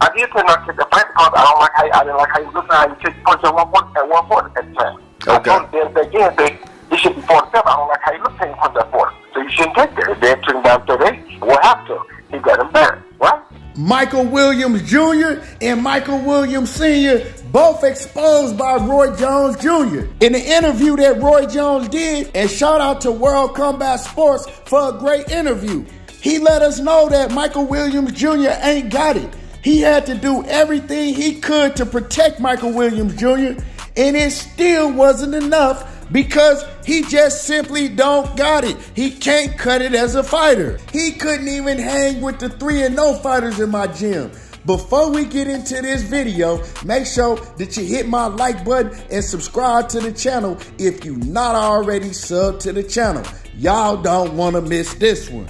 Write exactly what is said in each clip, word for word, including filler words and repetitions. I did say not kick the fight because I don't like how I didn't like how you look at how you kick punch at one foot at one foot at the time. Okay. I told them again they you should be forty seven. I don't like how you look at you punch at four. So you shouldn't get there. If they turn down thirty eight, we'll have to. He got him there, right? Michael Williams Junior and Michael Williams Senior both exposed by Roy Jones Junior In the interview that Roy Jones did, and shout out to World Combat Sports for a great interview, he let us know that Michael Williams Junior ain't got it. He had to do everything he could to protect Michael Williams Junior, and it still wasn't enough because he just simply don't got it. He can't cut it as a fighter. He couldn't even hang with the three and oh fighters in my gym. Before we get into this video, make sure that you hit my like button and subscribe to the channel if you not already subbed to the channel. Y'all don't want to miss this one.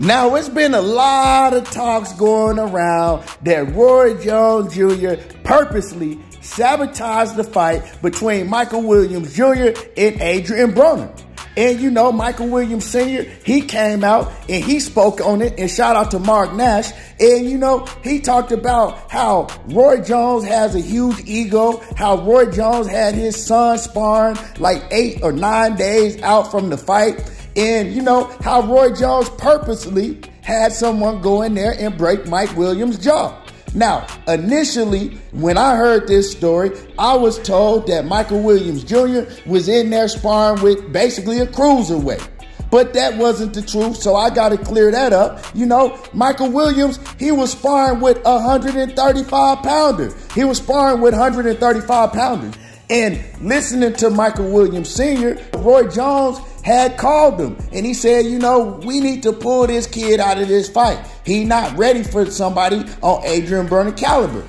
Now, it's been a lot of talks going around that Roy Jones Junior purposely sabotaged the fight between Michael Williams Junior and Adrien Broner. And you know, Michael Williams Senior, he came out and he spoke on it, and shout out to Mark Nash. And you know, he talked about how Roy Jones has a huge ego, how Roy Jones had his son sparring like eight or nine days out from the fight. And, you know, how Roy Jones purposely had someone go in there and break Mike Williams' jaw. Now, initially, when I heard this story, I was told that Michael Williams Junior was in there sparring with basically a cruiserweight. But that wasn't the truth, so I got to clear that up. You know, Michael Williams, he was sparring with a one thirty-five pounder. He was sparring with one thirty-five pounders. And listening to Michael Williams Senior, Roy Jones had called him and he said, you know, we need to pull this kid out of this fight. He not ready for somebody on Adrien Broner caliber.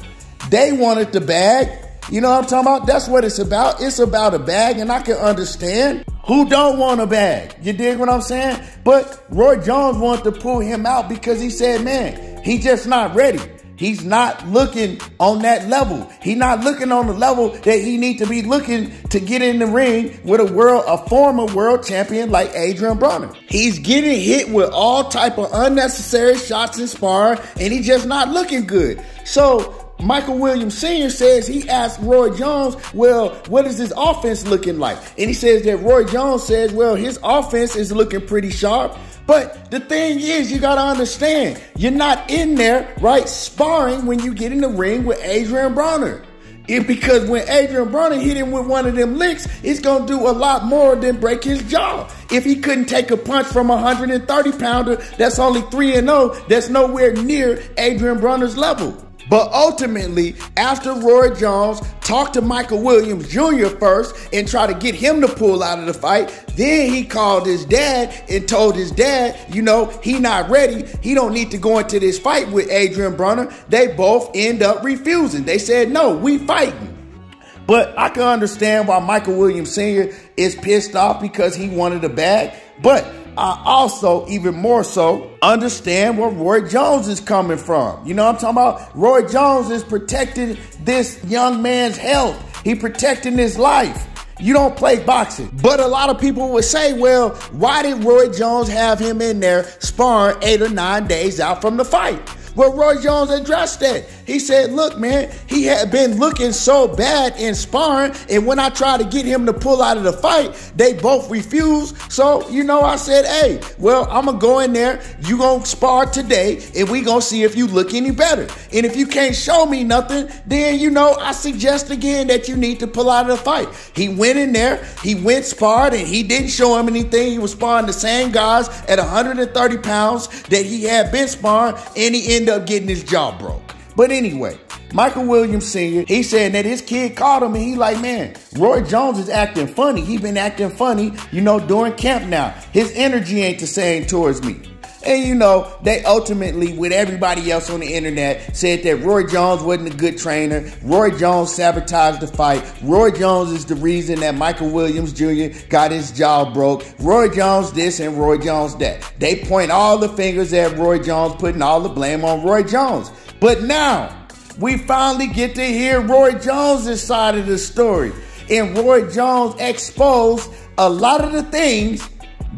They wanted the bag. You know what I'm talking about? That's what it's about. It's about a bag, and I can understand who don't want a bag. You dig what I'm saying? But Roy Jones wanted to pull him out because he said, man, he just not ready. He's not looking on that level. He's not looking on the level that he need to be looking to get in the ring with a world, a former world champion like Adrien Broner. He's getting hit with all type of unnecessary shots in sparring, and he's just not looking good. So Michael Williams Senior says, he asked Roy Jones, well, what is his offense looking like? And he says that Roy Jones says, well, his offense is looking pretty sharp. But the thing is, you got to understand, you're not in there, right, sparring when you get in the ring with Adrien Broner. It, because when Adrien Broner hit him with one of them licks, it's going to do a lot more than break his jaw. If he couldn't take a punch from a one thirty pounder that's only three and oh, that's nowhere near Adrien Broner's level. But ultimately, after Roy Jones talked to Michael Williams Junior first and tried to get him to pull out of the fight, then he called his dad and told his dad, you know, he not ready. He don't need to go into this fight with Adrien Broner. They both end up refusing. They said, no, we fighting. But I can understand why Michael Williams Senior is pissed off because he wanted a bag. But I also, even more so, understand where Roy Jones is coming from. You know what I'm talking about? Roy Jones is protecting this young man's health. He protecting his life. You don't play boxing. But a lot of people would say, well, why did Roy Jones have him in there sparring eight or nine days out from the fight? Well, Roy Jones addressed that. He said, look, man, he had been looking so bad in sparring, and when I tried to get him to pull out of the fight, they both refused. So, you know, I said, hey, well, I'm going to go in there. You going to spar today, and we going to see if you look any better. And if you can't show me nothing, then, you know, I suggest again that you need to pull out of the fight. He went in there. He went sparred, and he didn't show him anything. He was sparring the same guys at one thirty pounds that he had been sparring, and he ended End up getting his jaw broke. But anyway, Michael Williams Senior, he said that his kid called him and he like, man, Roy Jones is acting funny. He been acting funny, you know, during camp now. His energy ain't the same towards me. And you know, they ultimately, with everybody else on the internet, said that Roy Jones wasn't a good trainer. Roy Jones sabotaged the fight. Roy Jones is the reason that Michael Williams Junior got his jaw broke. Roy Jones this and Roy Jones that. They point all the fingers at Roy Jones, putting all the blame on Roy Jones. But now, we finally get to hear Roy Jones' side of the story. And Roy Jones exposed a lot of the things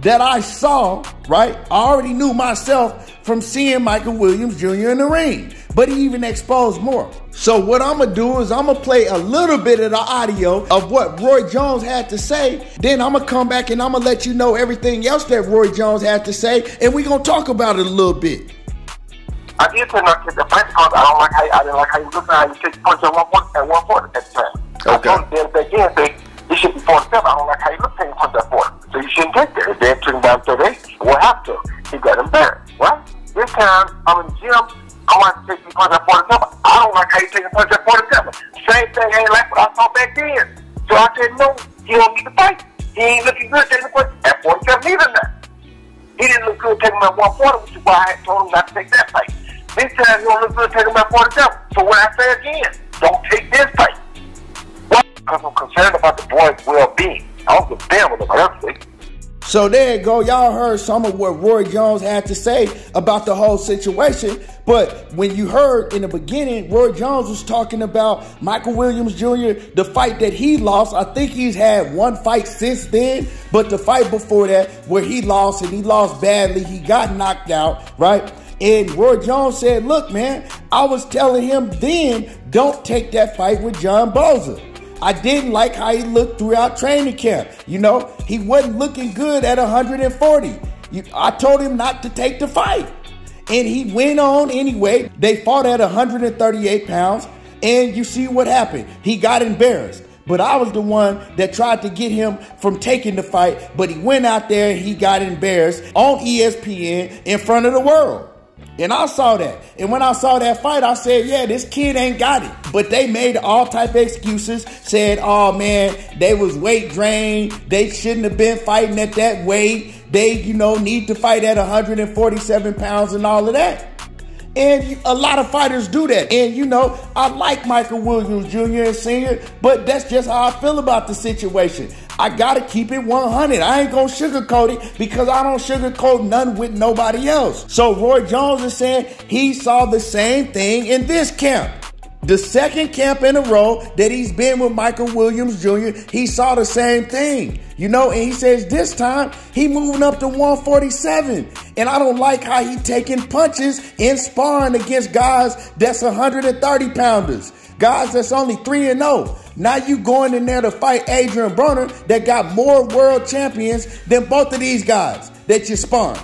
that I saw, right? I already knew myself from seeing Michael Williams Junior in the ring. but he even exposed more. So what I'm gonna do is I'm gonna play a little bit of the audio of what Roy Jones had to say. Then I'm gonna come back and I'm gonna let you know everything else that Roy Jones had to say, and we're gonna talk about it a little bit. I need to not take the fight because I don't like how I didn't like how you look at how you take punch at one point at one point at the time. Okay. I told them again, they you should be forty seven. I don't like how you look at you punch at four. So you shouldn't take that. If they took him down thirty eight, we'll have to. He got embarrassed, right? This time I'm in gym. I want to take you punch at forty-seven. I don't like how you take a punch at forty-seven. Same thing ain't like what I saw back then. So I said, no, he don't need to fight. He ain't looking good taking a punch at forty-seven either now. He didn't look good taking him at one forty, which is why I had told him not to take that fight. This time he don't look good taking him at forty-seven. So what I say again, don't take this fight. Why? Because I'm concerned about the boy's well-being. I was a damn with him, honestly. So there you go. Y'all heard some of what Roy Jones had to say about the whole situation. But when you heard in the beginning, Roy Jones was talking about Michael Williams Junior, the fight that he lost. I think he's had one fight since then, but the fight before that where he lost and he lost badly, he got knocked out, right? And Roy Jones said, look, man, I was telling him then, don't take that fight with Jon Bosa. I didn't like how he looked throughout training camp. You know, he wasn't looking good at one forty. You, I told him not to take the fight. And he went on anyway. They fought at one thirty-eight pounds. And you see what happened. He got embarrassed. But I was the one that tried to get him from taking the fight. But he went out there and he got embarrassed on E S P N in front of the world. And I saw that. And when I saw that fight, I said, yeah, this kid ain't got it. But they made all type of excuses, said, oh, man, they was weight drained. They shouldn't have been fighting at that weight. They, you know, need to fight at one forty-seven pounds and all of that. And a lot of fighters do that. And, you know, I like Michael Williams Junior and Senior, but that's just how I feel about the situation. I got to keep it one hundred. I ain't going to sugarcoat it because I don't sugarcoat none with nobody else. So Roy Jones is saying he saw the same thing in this camp. The second camp in a row that he's been with Michael Williams Junior, he saw the same thing, you know, and he says this time he moving up to one forty-seven. And I don't like how he taking punches in sparring against guys that's one thirty pounders, guys that's only three and oh. Now you going in there to fight Adrien Broner that got more world champions than both of these guys that you sparring.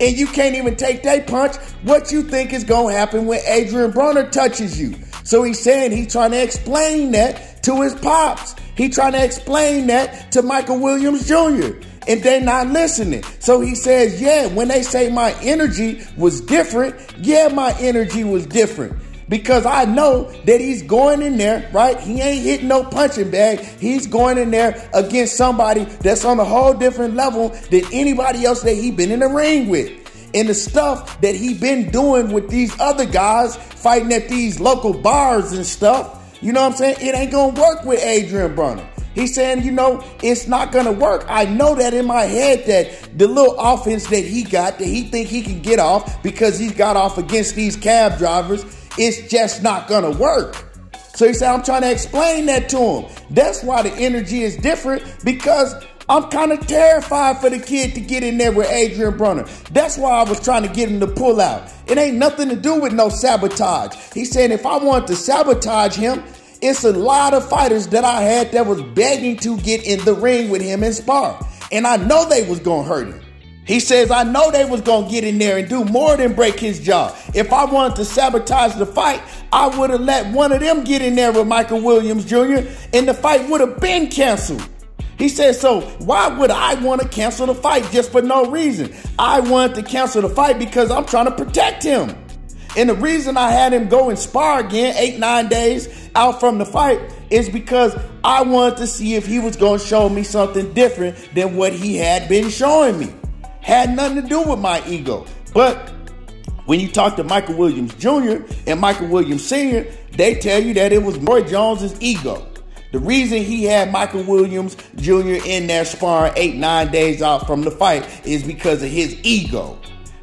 And you can't even take that punch. What you think is going to happen when Adrien Broner touches you? So he's saying he's trying to explain that to his pops. He's trying to explain that to Michael Williams Junior And they're not listening. So he says, yeah, when they say my energy was different, yeah, my energy was different. Because I know that he's going in there, right? He ain't hitting no punching bag. He's going in there against somebody that's on a whole different level than anybody else that he been in the ring with. And the stuff that he been doing with these other guys, fighting at these local bars and stuff, you know what I'm saying? It ain't going to work with Adrien Broner. He's saying, you know, it's not going to work. I know that in my head that the little offense that he got, that he think he can get off because he's got off against these cab drivers, it's just not going to work. So he said, I'm trying to explain that to him. That's why the energy is different, because I'm kind of terrified for the kid to get in there with Adrien Broner. That's why I was trying to get him to pull out. It ain't nothing to do with no sabotage. He said, if I wanted to sabotage him, it's a lot of fighters that I had that was begging to get in the ring with him and spar. And I know they was going to hurt him. He says, I know they was going to get in there and do more than break his jaw. If I wanted to sabotage the fight, I would have let one of them get in there with Michael Williams Junior and the fight would have been canceled. He says, so why would I want to cancel the fight just for no reason? I wanted to cancel the fight because I'm trying to protect him. And the reason I had him go and spar again eight, nine days out from the fight is because I wanted to see if he was going to show me something different than what he had been showing me. Had nothing to do with my ego. But when you talk to Michael Williams Junior and Michael Williams Senior, they tell you that it was Roy Jones' ego. The reason he had Michael Williams Junior in there sparring eight, nine days out from the fight is because of his ego.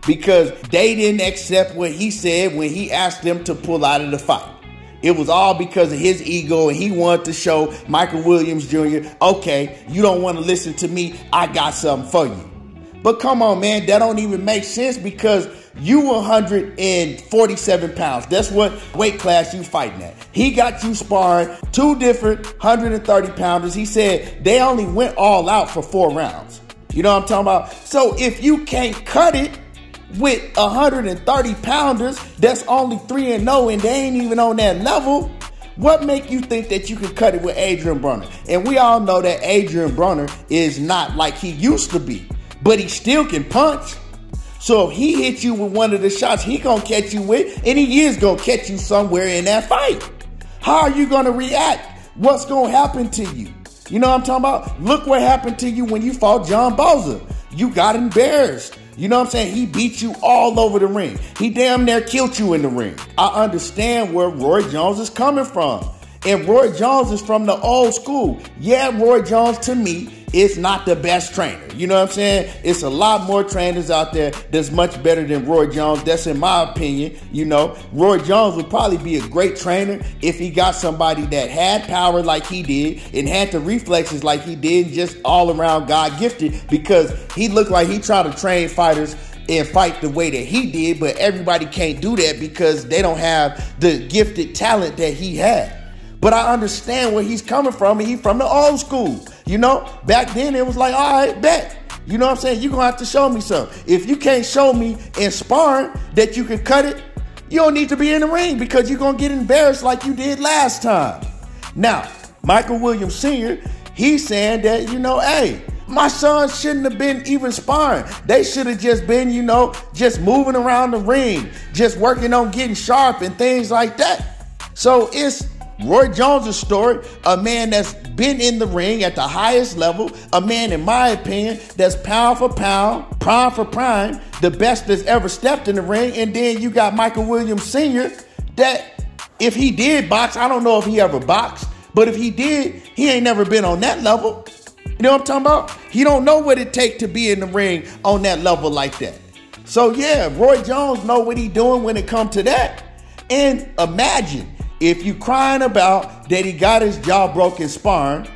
Because they didn't accept what he said when he asked them to pull out of the fight. It was all because of his ego, and he wanted to show Michael Williams Junior, okay, you don't want to listen to me, I got something for you. But come on, man, that don't even make sense because you one hundred forty-seven pounds. That's what weight class you fighting at. He got you sparring two different one hundred thirty pounders. He said they only went all out for four rounds. You know what I'm talking about? So if you can't cut it with one hundred thirty pounders, that's only three and oh, and they ain't even on that level. What make you think that you can cut it with Adrien Broner? And we all know that Adrien Broner is not like he used to be, but he still can punch. So if he hits you with one of the shots he gonna catch you with, and he is gonna catch you somewhere in that fight. How are you gonna react? What's gonna happen to you? You know what I'm talking about? Look what happened to you when you fought Jon Bosa. You got embarrassed. You know what I'm saying? He beat you all over the ring. He damn near killed you in the ring. I understand where Roy Jones is coming from. And Roy Jones is from the old school. Yeah, Roy Jones, to me, is not the best trainer. You know what I'm saying? It's a lot more trainers out there that's much better than Roy Jones. That's in my opinion. You know, Roy Jones would probably be a great trainer if he got somebody that had power like he did and had the reflexes like he did, just all around God-gifted, because he looked like he tried to train fighters and fight the way that he did, but everybody can't do that because they don't have the gifted talent that he had. But I understand where he's coming from, and he's from the old school. You know, back then it was like, all right, bet. You know what I'm saying? You're going to have to show me something. If you can't show me in sparring that you can cut it, you don't need to be in the ring because you're going to get embarrassed like you did last time. Now, Michael Williams Senior, he's saying that, you know, hey, my son shouldn't have been even sparring. They should have just been, you know, just moving around the ring, just working on getting sharp and things like that. So it's Roy Jones' story, a man that's been in the ring at the highest level, a man, in my opinion, that's pound for pound, prime for prime, the best that's ever stepped in the ring. And then you got Michael Williams Senior that if he did box, I don't know if he ever boxed, but if he did, he ain't never been on that level. You know what I'm talking about? He don't know what it takes to be in the ring on that level like that. So yeah, Roy Jones know what he doing when it comes to that. And imagine, if you crying about that he got his jaw broken sparring,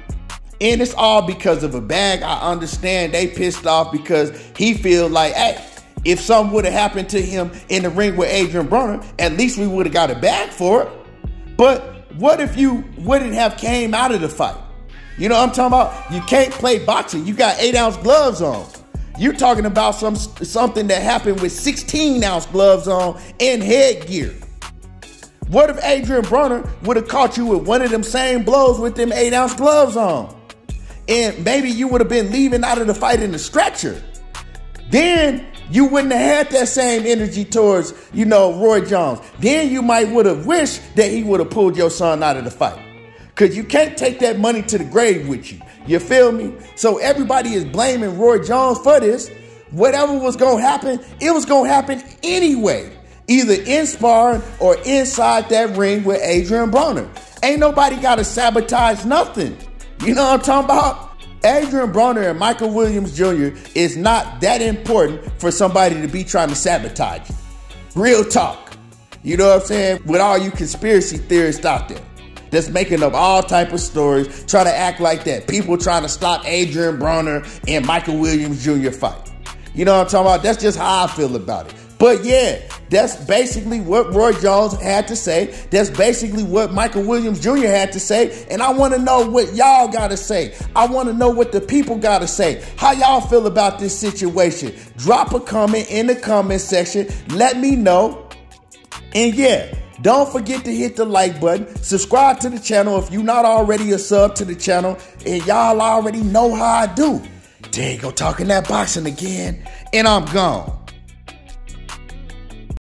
and it's all because of a bag, I understand they pissed off because he feel like, hey, if something would have happened to him in the ring with Adrien Broner, at least we would have got a bag for it. But what if you wouldn't have came out of the fight? You know what I'm talking about? You can't play boxing. You got eight ounce gloves on. You're talking about some something that happened with sixteen ounce gloves on and headgear. What if Adrien Broner would have caught you with one of them same blows with them eight ounce gloves on? And maybe you would have been leaving out of the fight in the stretcher. Then you wouldn't have had that same energy towards, you know, Roy Jones. Then you might would have wished that he would have pulled your son out of the fight. Because you can't take that money to the grave with you. You feel me? So everybody is blaming Roy Jones for this. Whatever was going to happen, it was going to happen anyway. Either in sparring or inside that ring with Adrien Broner. Ain't nobody got to sabotage nothing. You know what I'm talking about? Adrien Broner and Michael Williams Junior is not that important for somebody to be trying to sabotage you. Real talk. You know what I'm saying? With all you conspiracy theorists out there that's making up all type of stories, trying to act like that. People trying to stop Adrien Broner and Michael Williams Junior fight. You know what I'm talking about? That's just how I feel about it. But yeah, that's basically what Roy Jones had to say. That's basically what Michael Williams Junior had to say. And I want to know what y'all got to say. I want to know what the people got to say. How y'all feel about this situation? Drop a comment in the comment section. Let me know. And yeah, don't forget to hit the like button. Subscribe to the channel if you're not already a sub to the channel. And y'all already know how I do. Dang, go talking that boxing again. And I'm gone.